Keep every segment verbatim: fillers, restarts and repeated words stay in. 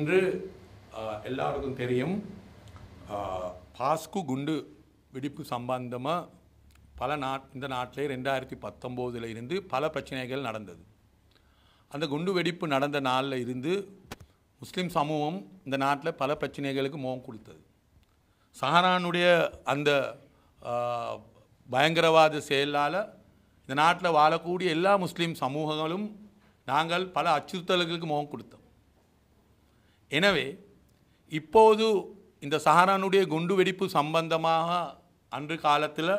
இன்று எல்லாருக்கும் தெரியும் பாஸ்கு குண்டு வெடிப்பு சம்பந்தமா பல நாட் இந்த நாட்டிலே இரண்டாயிரத்து பத்தொன்பது ல இருந்து பல பிரச்சனைகள் நடந்தது. அந்த குண்டு வெடிப்பு நடந்த நாள்ல இருந்து முஸ்லிம் சமூகம் இந்த நாட்டில் பல பிரச்சனைகளுக்கு முகம் கொடுத்தது. சஹரானுடைய அந்த பயங்கரவாத செயலால இந்த நாட்டில் வாழக்கூடிய எல்லா முஸ்லிம் சமூகங்களும் நாங்கள் பல அச்சுறுத்தல்களுக்கு முகம் கொடுத்தோம். எனவே இப்போது இந்த சஹரானுடைய குண்டு வெடிப்பு சம்பந்தமாக அன்று காலத்தில்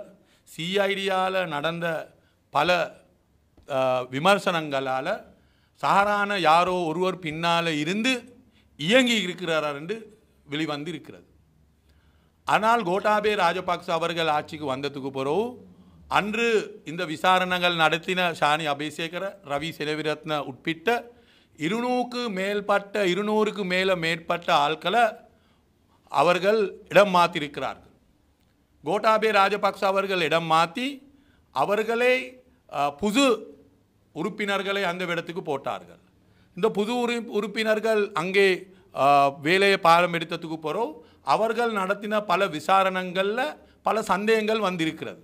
சிஐடியால் நடந்த பல விமர்சனங்களால் சஹரான யாரோ ஒருவர் பின்னால் இருந்து இயங்கி இருக்கிறார் என்று வெளிவந்து இருக்கிறது. ஆனால் கோட்டாபய ராஜபக்ச அவர்கள் ஆட்சிக்கு வந்ததுக்கு பிறகு அன்று இந்த விசாரணைகள் நடத்தின ஷானி அபிஷேகர ரவி செலவிரத்ன உட்பிட்ட இருநூறுக்கு மேற்பட்ட இருநூறுக்கு மேலே மேற்பட்ட ஆட்களை அவர்கள் இடம் மாற்றியிருக்கிறார்கள். கோட்டாபய ராஜபக்ச அவர்கள் இடம் மாற்றி அவர்களை புது உறுப்பினர்களை அந்த இடத்துக்கு போட்டார்கள். இந்த புது உறுப்பினர்கள் அங்கே வேலையை பாடம் எடுத்ததுக்கு பிறகு அவர்கள் நடத்தின பல விசாரணைகளில் பல சந்தேகங்கள் வந்திருக்கிறது.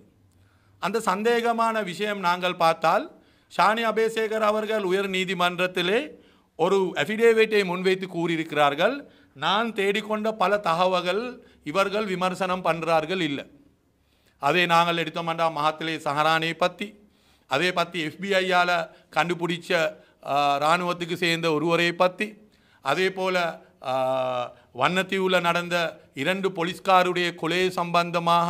அந்த சந்தேகமான விஷயம் நாங்கள் பார்த்தால் ஷானி அபிஷேகர் அவர்கள் உயர் நீதிமன்றத்திலே ஒரு அஃபிடேவிட்டை முன்வைத்து கூறியிருக்கிறார்கள். நான் தேடிக்கொண்ட பல தகவல்கள் இவர்கள் விமர்சனம் பண்ணுறார்கள் இல்லை. அதை நாங்கள் எடுத்தோம்னா மகாத்திலே சஹரானை பற்றி அதே பற்றி எஃபிஐயால் கண்டுபிடிச்ச இராணுவத்துக்கு சேர்ந்த ஒருவரை பற்றி அதே போல் வண்ணத்தீவில் நடந்த இரண்டு போலீஸ்காருடைய கொலை சம்பந்தமாக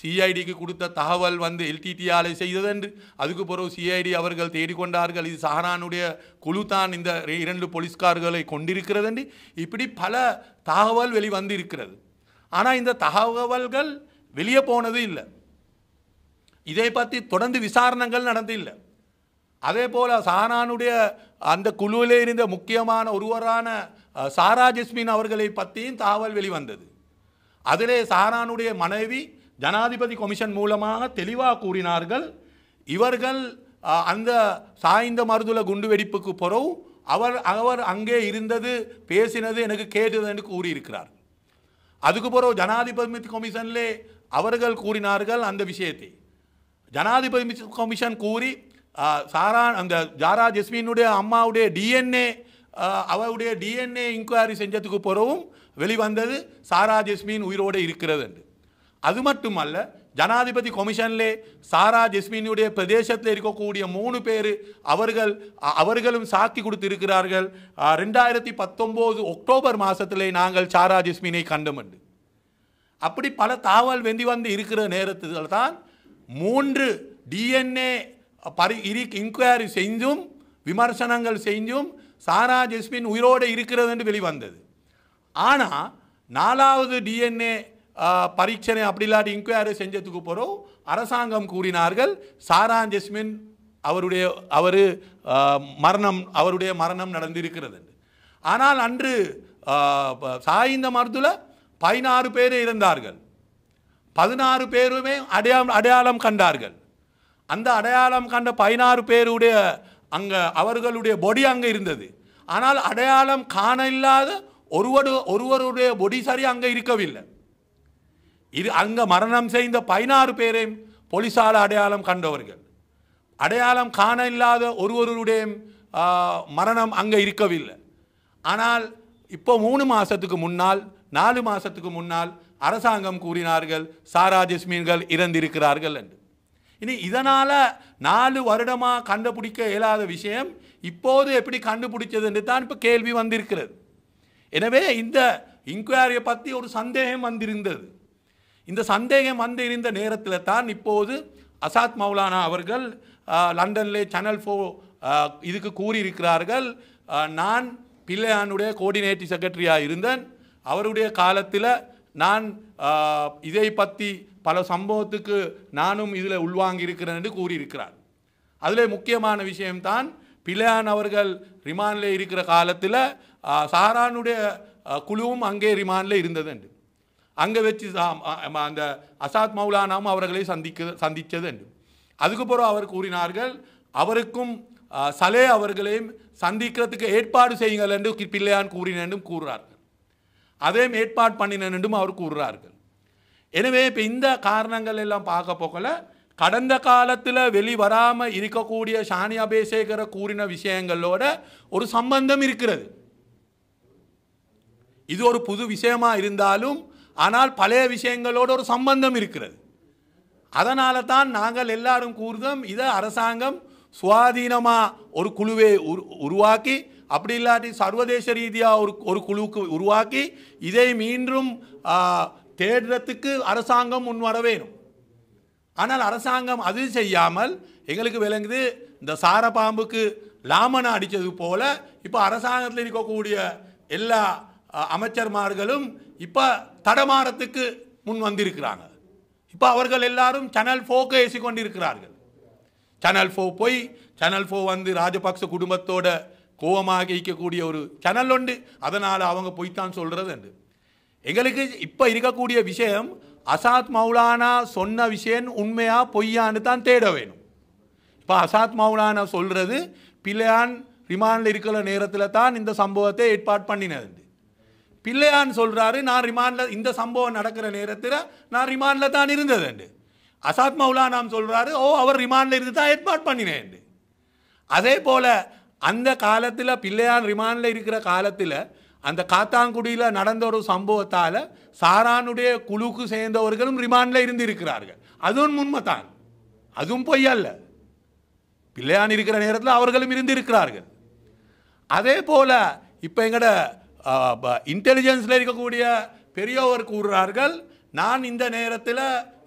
சிஐடிக்கு கொடுத்த தகவல் வந்து எல்டிடிஆலை செய்ததென்று அதுக்கு பிறகு சிஐடி அவர்கள் தேடிக்கொண்டார்கள். இது சஹரானுடைய குழு தான் இந்த இரண்டு போலீஸ்கார்களை கொண்டிருக்கிறதென்று இப்படி பல தகவல் வெளிவந்து இருக்கிறது. ஆனால் இந்த தகவல்கள் வெளியே போனது இல்லை. இதை பற்றி தொடர்ந்து விசாரணைகள் நடந்தில்லை. அதே போல் சஹரானுடைய அந்த குழுவிலே இருந்த முக்கியமான ஒருவரான சாரா ஜஸ்மின் அவர்களை பற்றியும் தகவல் வெளிவந்தது. அதிலே சஹரானுடைய மனைவி ஜனாதிபதி கமிஷன் மூலமாக தெளிவாக கூறினார்கள். இவர்கள் அந்த சாய்ந்த மருதுள குண்டுவெடிப்புக்கு பிறகு அவர் அவர் அங்கே இருந்தது பேசினது எனக்கு கேட்டது என்று கூறியிருக்கிறார். அதுக்கு பிறகு ஜனாதிபதி கமிஷனிலே அவர்கள் கூறினார்கள் அந்த விஷயத்தை. ஜனாதிபதி கமிஷன் கூறி சாரா அந்த ஜாரா ஜஸ்மினுடைய அம்மாவுடைய டிஎன்ஏ அவருடைய டிஎன்ஏ இன்குவரி செஞ்சதுக்கு பிறகும் வெளிவந்தது சாரா ஜஸ்மின் உயிரோடு இருக்கிறது என்று. அது மட்டுமல்ல ஜனாதிபதி கமிஷனிலே சாரா ஜஸ்மினுடைய பிரதேசத்தில் இருக்கக்கூடிய மூணு பேர் அவர்கள் அவர்களும் சாட்சி கொடுத்திருக்கிறார்கள். ரெண்டாயிரத்தி பத்தொம்போது ஒக்டோபர் மாதத்திலே நாங்கள் சாரா ஜஸ்மினை கண்டோம் என்று. அப்படி பல தகவல் வெந்தி வந்து இருக்கிற நேரத்தில் தான் மூன்று டிஎன்ஏ பரி இன்குவரி செஞ்சும் விமர்சனங்கள் செஞ்சும் சாரா ஜஸ்மின் உயிரோடு இருக்கிறது என்று வெளிவந்தது. ஆனால் நாலாவது டிஎன்ஏ பரீட்சனை அப்படி இல்லாட்டி இன்குவரி செஞ்சதுக்கு பிறகு அரசாங்கம் கூறினார்கள் சாரா ஜஸ்மின் அவருடைய அவர் மரணம் அவருடைய மரணம் நடந்திருக்கிறது என்று. ஆனால் அன்று சாய்ந்த மருதுல பதினாறு பேர் இருந்தார்கள். பதினாறு பேருமே அடையாளம் அடையாளம் கண்டார்கள். அந்த அடையாளம் கண்ட பதினாறு பேருடைய அங்கே அவர்களுடைய பொடி அங்கே இருந்தது. ஆனால் அடையாளம் காண இல்லாத ஒருவரு ஒருவருடைய பொடி சரி அங்கே இருக்கவில்லை. இது அங்கே மரணம் செய்த பதினாறு பேரையும் போலீஸால் அடையாளம் கண்டவர்கள். அடையாளம் காண இல்லாத ஒருவருடைய மரணம் அங்கே இருக்கவில்லை. ஆனால் இப்போ மூணு மாதத்துக்கு முன்னால் நாலு மாதத்துக்கு முன்னால் அரசாங்கம் கூறினார்கள் சாரா ஜஸ்மின்கள் இறந்திருக்கிறார்கள் என்று. இனி இதனால் நாலு வருடமாக கண்டுபிடிக்க இயலாத விஷயம் இப்போது எப்படி கண்டுபிடிச்சது என்று தான் இப்போ கேள்வி வந்திருக்கிறது. எனவே இந்த இன்குவரியை பற்றி ஒரு சந்தேகம் வந்திருந்தது. இந்த சந்தேகம் வந்திருந்த நேரத்தில் தான் இப்போது அசாத் மௌலானா அவர்கள் லண்டனில் சேனல் நான்கு இதுக்கு கூறியிருக்கிறார்கள். நான் பிள்ளையானுடைய கோஆர்டினேட்டிவ் செக்ரட்டரியாக இருந்தேன். அவருடைய காலத்தில் நான் இதை பற்றி பல சம்பவத்துக்கு நானும் இதில் உள்வாங்கியிருக்கிறேன் என்று கூறியிருக்கிறார். அதில் முக்கியமான விஷயம்தான் பிள்ளையான் அவர்கள் ரிமாண்டில் இருக்கிற காலத்தில் சஹரானுடைய குழுவும் அங்கே ரிமாண்டில் இருந்தது என்று. அங்கே வச்சு அந்த அசாத் மௌலானாவும் அவர்களை சந்திக்க சந்தித்தது என்று. அதுக்கு பிறகு அவர் கூறினார்கள் அவருக்கும் Saleh அவர்களையும் சந்திக்கிறதுக்கு ஏற்பாடு செய்யுங்கள் என்று பிள்ளையான் கூறினேண்டும் கூறுறார்கள். அதையும் ஏற்பாடு பண்ணினேண்டும் அவர் கூறுறார்கள். எனவே இப்ப இந்த காரணங்கள் எல்லாம் பார்க்க போகல கடந்த காலத்துல வெளிவராம இருக்கக்கூடிய ஷானி அபேசேகர கூறின விஷயங்களோட ஒரு சம்பந்தம் இருக்கிறது. இது ஒரு புது விஷயமா இருந்தாலும் ஆனால் பழைய விஷயங்களோட ஒரு சம்பந்தம் இருக்கிறது. அதனால தான் நாங்கள் எல்லாரும் கூறுதோம் இத அரசாங்கம் சுவாதீனமா ஒரு குழுவை உருவாக்கி அப்படி இல்லாட்டி சர்வதேச ரீதியா ஒரு ஒரு குழுக்கு உருவாக்கி இதை மீண்டும் தேடுறதுக்கு அரசாங்கம் முன்வர வேணும். ஆனால் அரசாங்கம் அது செய்யாமல் எங்களுக்கு விளங்குது இந்த சாரப்பாம்புக்கு லாமனை அடித்தது போல இப்போ அரசாங்கத்தில் இருக்கக்கூடிய எல்லா அமைச்சர்மார்களும் இப்போ தடமாறத்துக்கு முன் வந்திருக்கிறாங்க. இப்போ அவர்கள் எல்லாரும் சேனல் ஃபோருக்கு ஏசிக்கொண்டிருக்கிறார்கள். சேனல் ஃபோர் போய் சேனல் ஃபோர் வந்து ராஜபக்ச குடும்பத்தோட கோபமாக இருக்கக்கூடிய ஒரு சேனல் உண்டு. அதனால் அவங்க போய்த்தான் சொல்கிறது என்று எங்களுக்கு இப்போ இருக்கக்கூடிய விஷயம் அசாத் மௌலானா சொன்ன விஷயம் உண்மையா பொய்யான்னு தான் தேட வேணும். இப்போ அசாத் மௌலானா சொல்கிறது பிள்ளையான் ரிமாண்டில் இருக்கிற நேரத்தில் தான் இந்த சம்பவத்தை ஏற்பாடு பண்ணினது. பிள்ளையான் சொல்கிறாரு நான் ரிமாண்டில் இந்த சம்பவம் நடக்கிற நேரத்தில் நான் ரிமாண்டில் தான் இருந்ததுண்டு. அசாத் மௌலானாம் சொல்கிறாரு ஓ அவர் ரிமாண்டில் இருந்து தான் ஏற்பாடு பண்ணினேன். அதே போல் அந்த காலத்தில் பிள்ளையான் ரிமாண்டில் இருக்கிற காலத்தில் அந்த காத்தாங்குடியில் நடந்த ஒரு சம்பவத்தால் சாரானுடைய குழுக்கு சேர்ந்தவர்களும் ரிமாண்டில் இருந்து இருக்கிறார்கள். அதுவும் உண்மைதான், அதுவும் பொய் அல்ல. பிள்ளையான் இருக்கிற நேரத்தில் அவர்களும் இருந்து இருக்கிறார்கள். அதே போல் இப்போ எங்களோட இன்டெலிஜென்ஸில் இருக்கக்கூடிய பெரியவர் கூறுறார்கள் நான் இந்த நேரத்தில்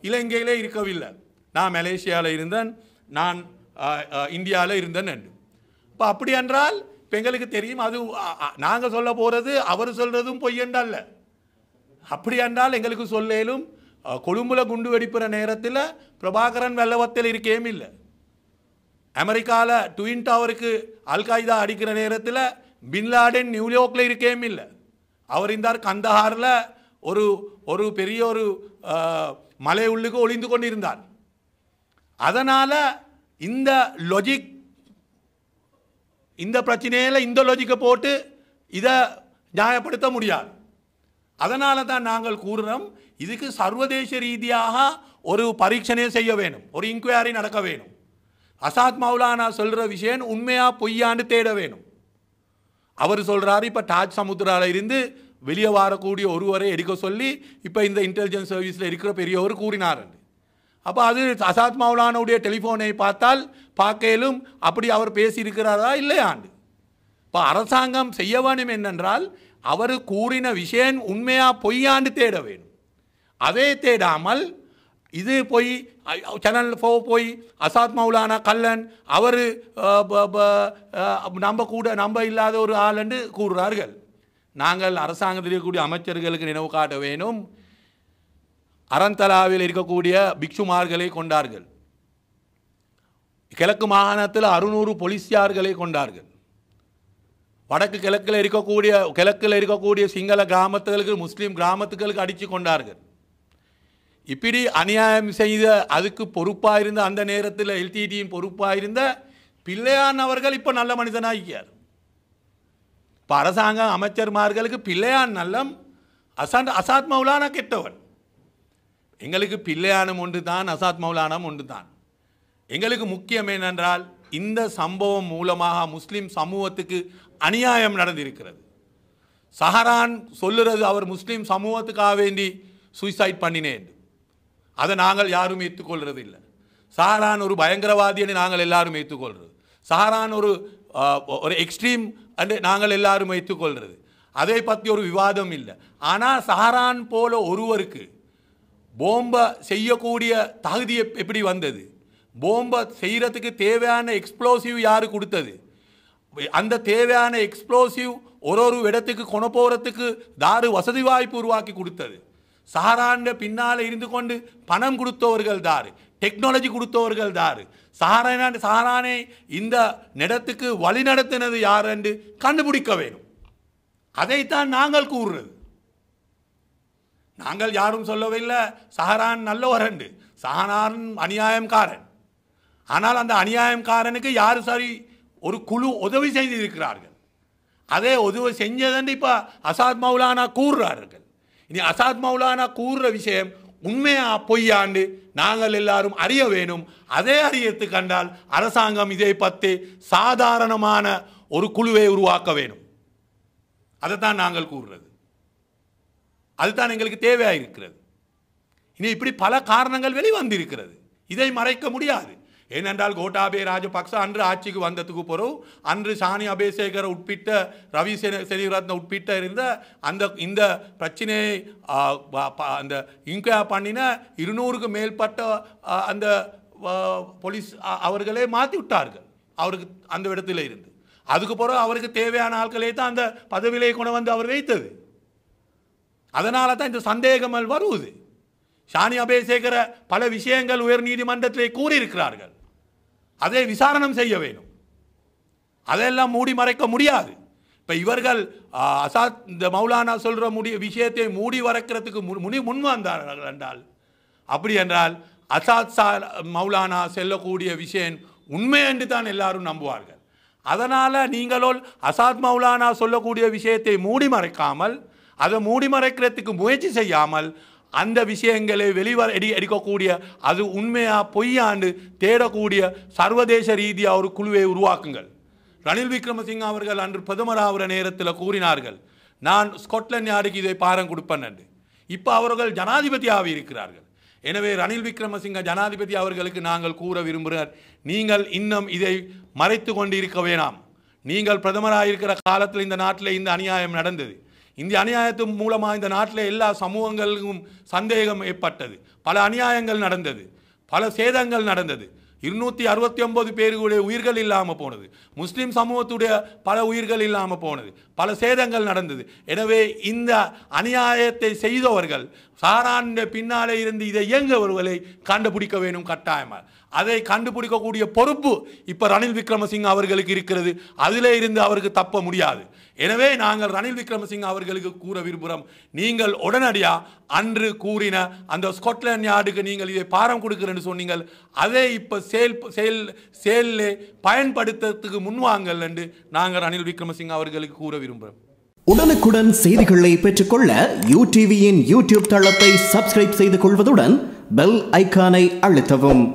இலங்கையில் இருக்கவில்லை, நான் மலேசியாவில் இருந்தேன், நான் இந்தியாவில் இருந்தேன் என்று. இப்போ அப்படி என்றால் இப்போ எங்களுக்கு தெரியும் அது நாங்கள் சொல்ல போகிறது அவர் சொல்கிறதும் பொய்யண்டல்ல. அப்படி என்றால் எங்களுக்கு சொல்லும் கொழும்பில் குண்டு வெடிப்புற நேரத்தில் பிரபாகரன் வெள்ளவத்தில் இருக்கையும் இல்லை, அமெரிக்காவில் ட்வின் டவருக்கு அல்காய்தா அடிக்கிற நேரத்தில் பின் லாடன் நியூயார்க்கில் இருக்கையும் இல்லை, அவர் இருந்தார் கந்தஹாரில் ஒரு ஒரு பெரிய ஒரு மலை உள்ளுக்கு ஒளிந்து கொண்டிருந்தார். அதனால் இந்த லொஜிக் இந்த பிரச்சனையில் இந்த லொஜிக்கை போட்டு இதை நியாயப்படுத்த முடியாது. அதனால தான் நாங்கள் கூறுகிறோம் இதுக்கு சர்வதேச ரீதியாக ஒரு பரீட்சணையை செய்ய வேணும், ஒரு இன்குவரி நடக்க வேணும். அசாத் மௌலானா சொல்கிற விஷயம் உண்மையாக பொய்யான்னு தேட வேணும். அவர் சொல்கிறாரு இப்போ டாஜ் சமுத்திராவில் இருந்து வெளியே வரக்கூடிய ஒருவரை எடுக்க சொல்லி இப்போ இந்த இன்டெலிஜென்ஸ் சர்வீஸில் இருக்கிற பெரியவர் கூறினார். அப்போ அது அசாத் மௌலானாவுடைய டெலிஃபோனை பார்த்தால் பார்க்கலும் அப்படி அவர் பேசியிருக்கிறாரா இல்லையாண்டு. இப்போ அரசாங்கம் செய்ய வேணும் என்னென்றால் அவர் கூறின விஷயம் உண்மையாக பொய்யாண்டு தேட வேணும். அதே தேடாமல் இது போய் சேனல் ஃபோர் போய் அசாத் மௌலானா கல்லன் அவர் நம்ப கூட நம்ப இல்லாத ஒரு ஆள் என்று கூறுறார்கள். நாங்கள் அரசாங்கத்தில் இருக்கக்கூடிய அமைச்சர்களுக்கு நினைவு காட்ட வேணும் அறந்தலாவில் இருக்கக்கூடிய பிக்ஷுமார்களை கொண்டார்கள், கிழக்கு மாகாணத்தில் அறுநூறு போலீஸியார்களை கொண்டார்கள், வடக்கு கிழக்கில் இருக்கக்கூடிய கிழக்கில் இருக்கக்கூடிய சிங்கள கிராமத்துகளுக்கு முஸ்லீம் கிராமத்துகளுக்கு அடித்து கொண்டார்கள். இப்படி அநியாயம் செய்த அதுக்கு பொறுப்பாக இருந்த அந்த நேரத்தில் எல்டிடியின் பொறுப்பாக இருந்த பிள்ளையான் அவர்கள் இப்போ நல்ல மனிதனாகியார். இப்போ அரசாங்க அமைச்சர்மார்களுக்கு பிள்ளையான் நல்லம், அசாத் அசாத் மௌலானா கெட்டவன். எங்களுக்கு பிள்ளையானும் ஒன்று தான், அசாத் மௌலானாம் ஒன்று தான். எங்களுக்கு முக்கியம் என்னென்றால் இந்த சம்பவம் மூலமாக முஸ்லீம் சமூகத்துக்கு அநியாயம் நடந்திருக்கிறது. சஹரான் சொல்லுறது அவர் முஸ்லீம் சமூகத்துக்காக வேண்டி சூசைட் பண்ணினேன், அதை நாங்கள் யாரும் ஏற்றுக்கொள்கிறது இல்லை. சஹரான் ஒரு பயங்கரவாதின்னு நாங்கள் எல்லாரும் ஏற்றுக்கொள்கிறது, சஹரான் ஒரு ஒரு எக்ஸ்ட்ரீம் அண்டு நாங்கள் எல்லாரும் ஏற்றுக்கொள்கிறது, அதை பற்றி ஒரு விவாதம் இல்லை. ஆனால் சஹரான் போல ஒருவருக்கு போம்பை செய்யக்கூடிய தகுதி எப்படி வந்தது, போம்பை செய்கிறதுக்கு தேவையான எக்ஸ்ப்ளோசிவ் யார் கொடுத்தது, அந்த தேவையான எக்ஸ்ப்ளோசிவ் ஒரு ஒரு இடத்துக்கு கொண்டு போகிறதுக்கு தாரு வசதி வாய்ப்பு உருவாக்கி கொடுத்தது சஹரான், பின்னால் இருந்து கொண்டு பணம் கொடுத்தவர்கள் தாரு, டெக்னாலஜி கொடுத்தவர்கள் தாரு, சஹரான் சஹரானை இந்த நடத்துக்கு வழி நடத்தினது யார் என்று கண்டுபிடிக்க வேணும். அதைத்தான் நாங்கள் கூறுறது. நாங்கள் யாரும் சொல்லவில்லை சஹரான் நல்லவரண்டு, சஹரான் அநியாயம்காரன். ஆனால் அந்த அநியாயம்காரனுக்கு யார் சரி ஒரு குழு உதவி செய்திருக்கிறார்கள். அதே உதவி செஞ்சதன் இப்ப அசாத் மௌலானா கூறுறார்கள். இனி அசாத் மௌலானா கூறுற விஷயம் உண்மையா பொய்யாண்டு நாங்கள் எல்லாரும் அறிய வேணும். அதே அறியத்து கண்டால் அரசாங்கம் இதை பற்றி சாதாரணமான ஒரு குழுவை உருவாக்க வேணும். அதைத்தான் நாங்கள் கூறுறது. அதுதான் எங்களுக்கு தேவையாக இருக்கிறது. இனி இப்படி பல காரணங்கள் வெளிவந்திருக்கிறது. இதை மறைக்க முடியாது. ஏனென்றால் கோட்டாபய ராஜபக்ச அன்று ஆட்சிக்கு வந்ததுக்கு பிறகு அன்று சாணி அபேசேகர் உட்பிட்ட ரவி செல்வரத்ன உட்பிட்ட இருந்த அந்த இந்த பிரச்சனையை அந்த இன்கொயரி பண்ணின இருநூறுக்கு மேற்பட்ட அந்த போலீஸ் அவர்களே மாற்றி விட்டார்கள். அவருக்கு அந்த இடத்துல இருந்து அதுக்கு பிறகு அவருக்கு தேவையான ஆட்களை தான் அந்த பதவியிலே கொண்டு வந்து அவர் வைத்தது. அதனால தான் இந்த சந்தேகங்கள் வருவது. ஷானி அபேசேகர பல விஷயங்கள் உயர் நீதிமன்றத்திலே கூறியிருக்கிறார்கள். அதை விசாரணம் செய்ய வேணும். அதெல்லாம் மூடி மறைக்க முடியாது. இப்போ இவர்கள் அசாத் இந்த மௌலானா சொல்கிற முடி விஷயத்தை மூடி மறைக்கிறதுக்கு முனி முன் வந்தார்கள் என்றால் அப்படி என்றால் அசாத் சா மௌலானா செல்லக்கூடிய விஷயம் உண்மை என்று தான் எல்லாரும் நம்புவார்கள். அதனால் நீங்களோல் அசாத் மௌலானா சொல்லக்கூடிய விஷயத்தை மூடி மறைக்காமல் அதை மூடி மறைக்கிறதுக்கு முயற்சி செய்யாமல் அந்த விஷயங்களை வெளிவர எடி எடுக்கக்கூடிய அது உண்மையா பொய்யாண்டு தேடக்கூடிய சர்வதேச ரீதியாக ஒரு குழுவை உருவாக்குங்கள். ரணில் விக்ரமசிங்க அவர்கள் அன்று பிரதமராகிற நேரத்தில் கூறினார்கள், நான் ஸ்காட்லாந்து யார்டுக்கு இதை பாரம் கொடுப்பேன் என்று. இப்போ அவர்கள் ஜனாதிபதியாக இருக்கிறார்கள். எனவே ரணில் விக்ரமசிங்க ஜனாதிபதி அவர்களுக்கு நாங்கள் கூற விரும்புகிறார், நீங்கள் இன்னும் இதை மறைத்து கொண்டு இருக்க வேணாம். நீங்கள் பிரதமராக இருக்கிற காலத்தில் இந்த நாட்டில் இந்த அநியாயம் நடந்தது. இந்த அநியாயத்தின் மூலமாக இந்த நாட்டில் எல்லா சமூகங்களுக்கும் சந்தேகம் ஏற்பட்டது. பல அநியாயங்கள் நடந்தது, பல சேதங்கள் நடந்தது. இருநூற்றி அறுபத்தி ஒன்பது பேருடைய உயிர்கள் இல்லாமல் போனது, முஸ்லீம் சமூகத்துடைய பல உயிர்கள் இல்லாமல் போனது, பல சேதங்கள் நடந்தது. எனவே இந்த அநியாயத்தை செய்தவர்கள் சாரான் பின்னாலே இருந்து இதை இயங்குபவர்களை கண்டுபிடிக்க வேணும் கட்டாயமாக. அதை கண்டுபிடிக்கக்கூடிய பொறுப்பு இப்போ ரணில் விக்ரமசிங்க அவர்களுக்கு இருக்கிறது. அதிலே இருந்து அவருக்கு தப்ப முடியாது. எனவே நாங்கள் ரணில் விக்ரமசிங்க அவர்களுக்கு கூற விரும்புகிறோம், நீங்கள் உடனடியாக அன்று கூறின அந்த ஸ்காட்லாந்து யார்டுக்கு நீங்கள் இதை பாரம் கொடுக்கிறேன்னு சொன்னீங்கள், அதை இப்போ செயல் செயல் செயலே பயன்படுத்துறதுக்கு முன்வாங்கள் என்று நாங்கள் ரணில் விக்ரமசிங்க அவர்களுக்கு கூற விரும்புகிறோம். உடனுக்குடன் செய்திகளை பெற்றுக்கொள்ள யூடிவியின் யூடியூப் தளத்தை சப்ஸ்கிரைப் செய்து கொள்வதுடன் பெல் ஐக்கானை அழுத்தவும்.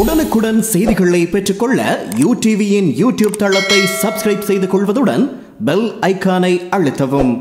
உடனுக்குடன் செய்திகளை பெற்றுக்கொள்ள U T V இன் YouTube தளத்தை subscribe செய்து கொள்வதுடன் bell icon-ஐ அழுத்தவும்.